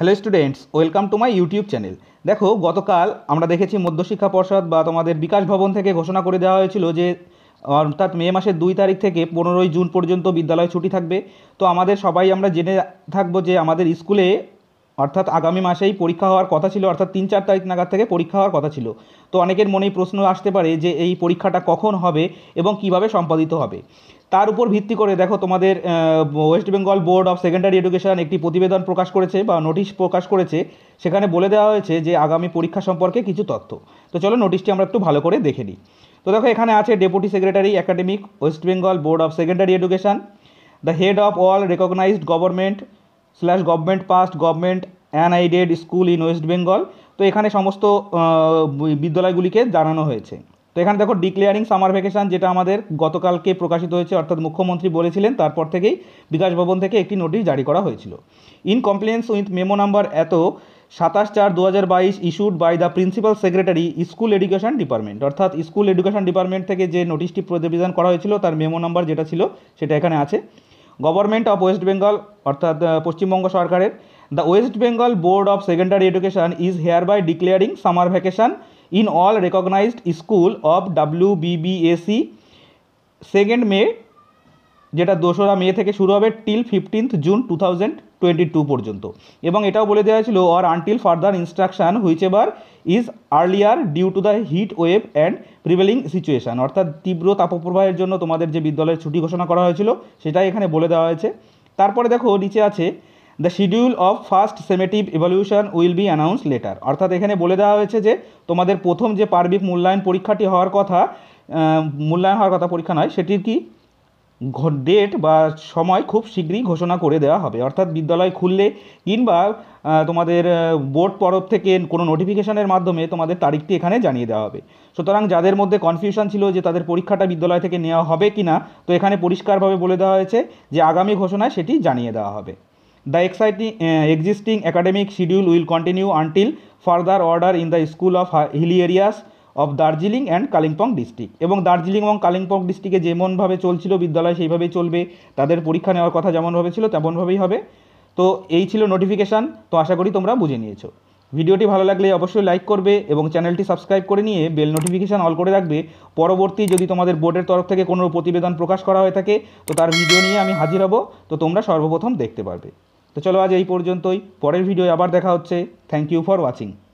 Hello students welcome to my YouTube channel. देखो गतकाल आमरा देखेछि मध्य शिक्षा पर्षद बा तोमादेर विकास भवन थेके घोषणा करे देওয়া হয়েছিল যে अर्थात मे मासेर 2 तारीख थेके 15 जून पर्यन्त विद्यालय छुट्टी थाकबे। तो आमादेर सबाई आमरा जेने थाकबो जे आमादेर स्कूले अर्थात आगामी मासेई परीक्षा होवार कथा छिलो, अर्थात 3-4 तारीख नागाद थेके परीक्षा होवार कथा छिलो। तो अनेकेर मनेई प्रश्न आसते पारे जे एई परीक्षाटा कखन होबे एबं किभाबे सम्पादित होबे। तार उपर भित्ति करे देखो तोमादेर West Bengal board of secondary education एक प्रतिबेदन प्रकाश करेছে বা নোटिस प्रकाश করেছে, সেখানে বলে দেওয়া হয়েছে যে আগামী পরীক্ষা সম্পর্কে কিছু তথ্য। তো চলো নোটিশটি আমরা একটু ভালো করে দেখে নিই। তো দেখো এখানে আছে deputy secretary academic West Bengal board of secondary education, the head of all recognised government pass government unaided school in West Bengal. तो এখানে সমস্ত বিদ্যালয়গুলিকে জানানো হয়েছে। तो এখানে দেখো ডিক্লেয়ারিং সামার ভ্যাকেশন যেটা আমাদের গতকালকে প্রকাশিত হয়েছে, অর্থাৎ মুখ্যমন্ত্রী বলেছিলেন, তারপর থেকেই বিকাশ ভবন থেকে একটি নোটিশ জারি করা হয়েছিল। In compliance with memo number এত 27/4/2022 issued by the principal secretary school education department, অর্থাৎ স্কুল এডুকেশন ডিপার্টমেন্ট থেকে যে নোটিশটি প্রতিবেদন করা হয়েছিল তার মেমো নাম্বার যেটা ছিল সেটা এখানে আছে। गवर्नमेंट ऑफ वेस्ट बेंगल अर्थात पश्चिम बंग सरकार the West Bengal board of secondary education is hereby declaring summer vacation in all recognised school of WBBSE 2 May जेटा 2रा मे থেকে শুরু হবে টিল 15th June 2022 পর্যন্ত, এবং এটাও বলে দেওয়া হয়েছিল or until further instruction whichever is earlier due to the heat wave and prevailing situation, অর্থাৎ তীব্র তাপপ্রবাহের জন্য তোমাদের যে বিদ্যালয়ের ছুটি ঘোষণা করা হয়েছিল সেটাই এখানে বলে দেওয়া হয়েছে। তারপরে দেখো নিচে আছে the schedule of first summative evaluation will be announce later, অর্থাৎ এখানে বলে দেওয়া হয়েছে যে তোমাদের প্রথম যে পার্বিক মূল্যায়ন হওয়ার কথা পরীক্ষা নয়, সেটির কি डेट বা সময় খুব শীঘ্রই ঘোষণা করে দেওয়া হবে, অর্থাৎ বিদ্যালয় খুললে কিংবা তোমাদের বোর্ড তরফ থেকে কোনো নোটিফিকেশনের মাধ্যমে তোমাদের তারিখটি এখানে জানিয়ে দেওয়া হবে। সুতরাং যাদের মধ্যে কনফিউশন ছিল যে তাদের পরীক্ষাটা বিদ্যালয় থেকে নেওয়া হবে কিনা, তো এখানে পরিষ্কারভাবে বলে দেওয়া হয়েছে যে আগামী ঘোষণায় সেটি জানিয়ে দেওয়া হবে। The existing academic schedule will continue until further order in the school of hilly areas of Darjeeling and Kalimpong district, এবং দার্জিলিং এবং কালিম্পং ডিস্ট্রিক্টে যেমনভাবে চলছিল বিদ্যালয় সেইভাবেই চলবে, তাদের পরীক্ষা নেওয়ার কথা যেমনভাবে ছিল তেমনভাবেই হবে। তো এই ছিল নোটিফিকেশান। তো আশা করি তোমরা বুঝে নিয়েছো। ভিডিওটি ভালো লাগলে অবশ্যই লাইক করবে এবং চ্যানেলটি সাবস্ক্রাইব করে নিয়ে বেল নোটিফিকেশান অল করে রাখবে। পরবর্তী যদি তোমাদের বোর্ডের তরফ থেকে কোনো প্রতিবেদন প্রকাশ করা হয়ে থাকে তো তার ভিডিও নিয়ে আমি হাজির হব, তো তোমরা সর্বপ্রথম দেখতে পারবে। তো চলো আজ এই পর্যন্তই, পরের ভিডিও আবার দেখা হচ্ছে। Thank you for watching.